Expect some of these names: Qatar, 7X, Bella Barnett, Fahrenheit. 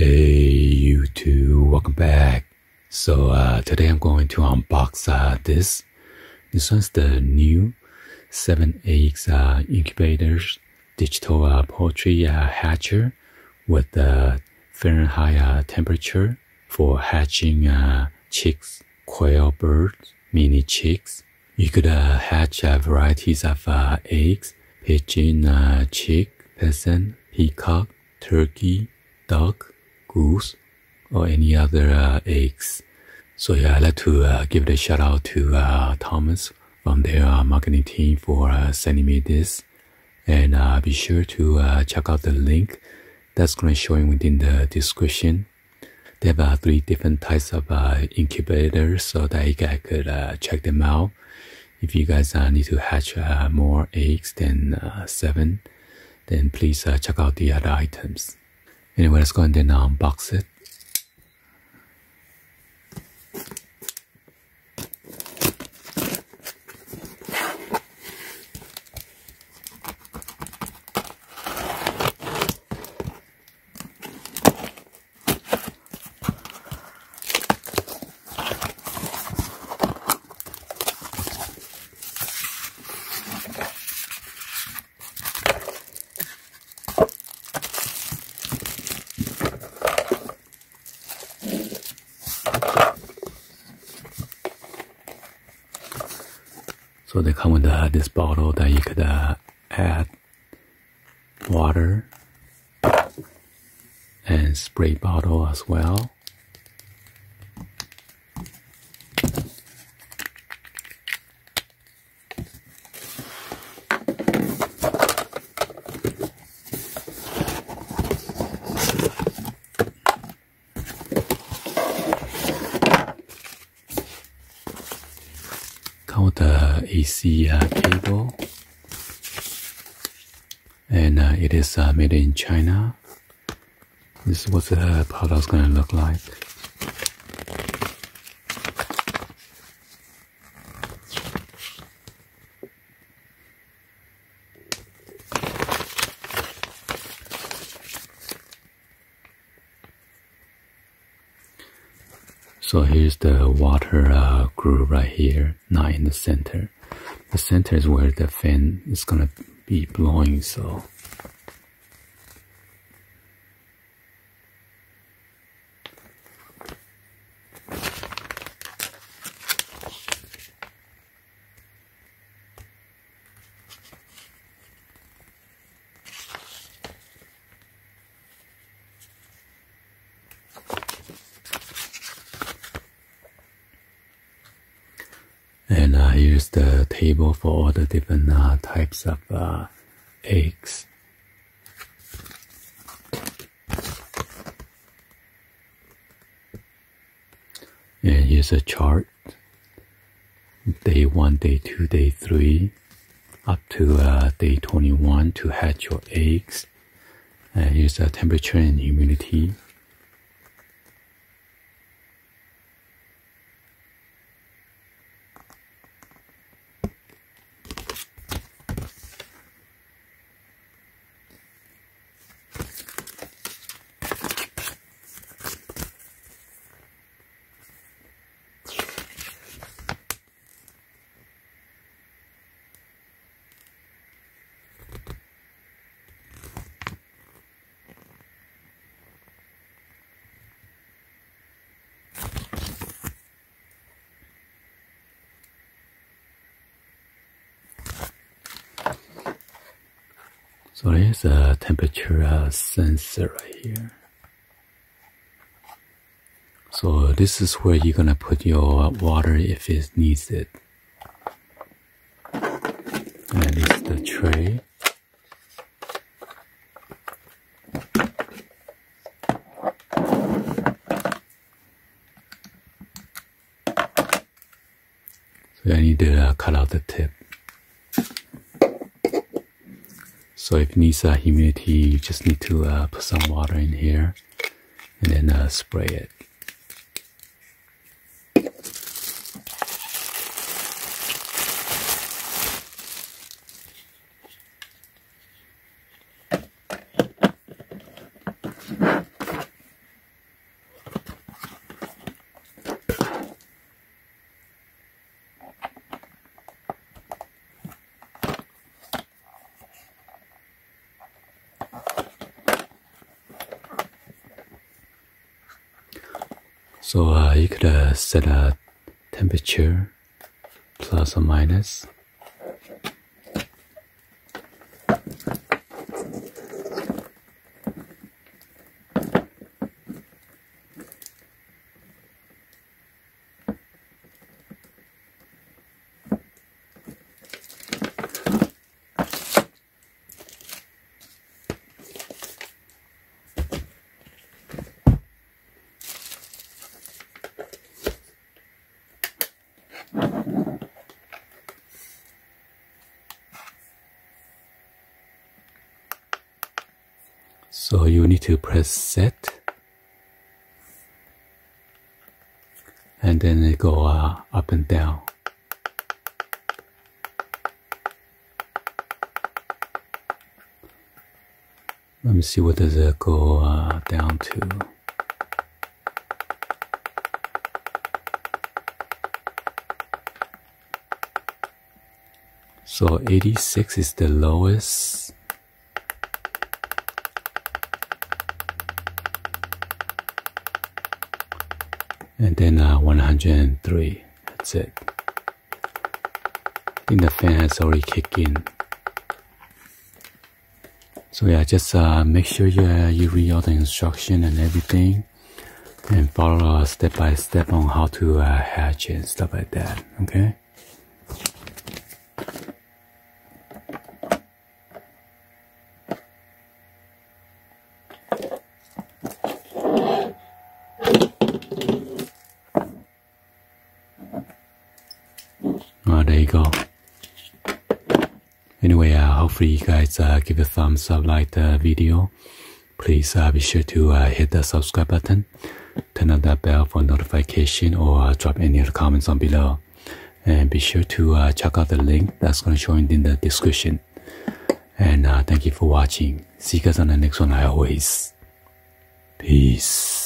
Hey YouTube, welcome back. So today I'm going to unbox this. This one's the new 7X incubators digital poultry hatcher with the Fahrenheit temperature for hatching chicks, quail birds, mini chicks. You could hatch varieties of eggs, pigeon, chick, pheasant, peacock, turkey, duck, goose, or any other eggs. So yeah, I'd like to give it a shout out to Thomas from their marketing team for sending me this. And be sure to check out the link that's going to show you within the description. They have 3 different types of incubators, so that you guys could check them out. If you guys need to hatch more eggs than 7, then please check out the other items. Anyway, let's go and then unbox it. So they come with this bottle that you could add water, and spray bottle as well. Come with the AC cable, and it is made in China. This is what the product's gonna look like. So here's the water groove right here, not in the center. The center is where the fan is gonna be blowing, so. And here's the table for all the different types of eggs. And here's a chart. Day 1, day 2, day 3, up to day 21 to hatch your eggs. And here's the temperature and humidity. So here's a temperature sensor right here. So this is where you're gonna put your water if it needs it. And it's the tray. So I need to cut out the tip. So if it needs humidity, you just need to put some water in here and then spray it. So you could set a temperature plus or minus. So you need to press set, and then it go up and down. Let me see, what does it go down to? So 86 is the lowest. And then 103, that's it. I think the fan has already kicked in. So yeah, just make sure you read all the instruction and everything, and follow step by step on how to hatch and stuff like that, okay? Anyway, hopefully you guys give a thumbs up, like the video. Please be sure to hit the subscribe button, turn on that bell for notification, or drop any of the comments on below. And be sure to check out the link that's going to show in the description. And thank you for watching. See you guys on the next one, I always. Peace.